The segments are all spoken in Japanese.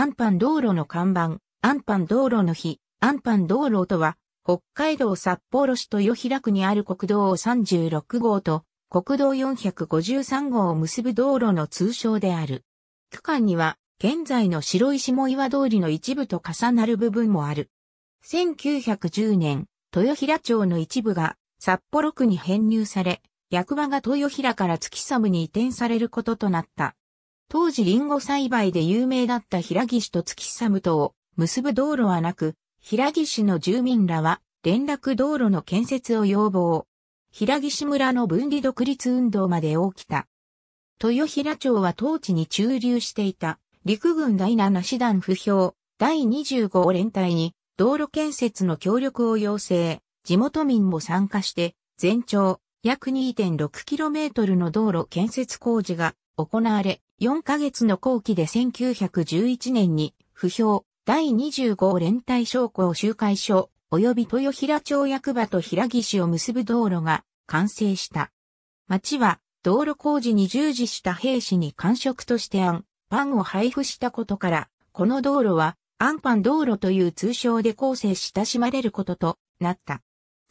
安阪道路の看板、安阪道路の碑、安阪道路とは、北海道札幌市豊平区にある国道36号と国道453号を結ぶ道路の通称である。区間には、現在の白石藻岩通りの一部と重なる部分もある。1910年、豊平町の一部が札幌区に編入され、役場が豊平から月寒に移転されることとなった。当時リンゴ栽培で有名だった平岸と月寒とを結ぶ道路はなく、平岸の住民らは連絡道路の建設を要望。平岸村の分離独立運動まで起きた。豊平町は当地に駐留していた陸軍第7師団歩兵第25連隊に道路建設の協力を要請。地元民も参加して全長約 2.6km の道路建設工事が行われ、4ヶ月の工期で1911年に歩兵第25連隊商工集会所及び豊平町役場と平岸を結ぶ道路が完成した。町は道路工事に従事した兵士に官食としてあんパンを配布したことから、この道路はあんぱん道路という通称で後世親しまれることとなった。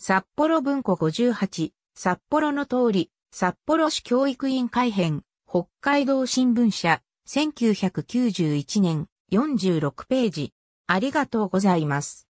札幌文庫58、札幌の通り、札幌市教育委員会編、北海道新聞社、1991年、46ページ。ありがとうございます。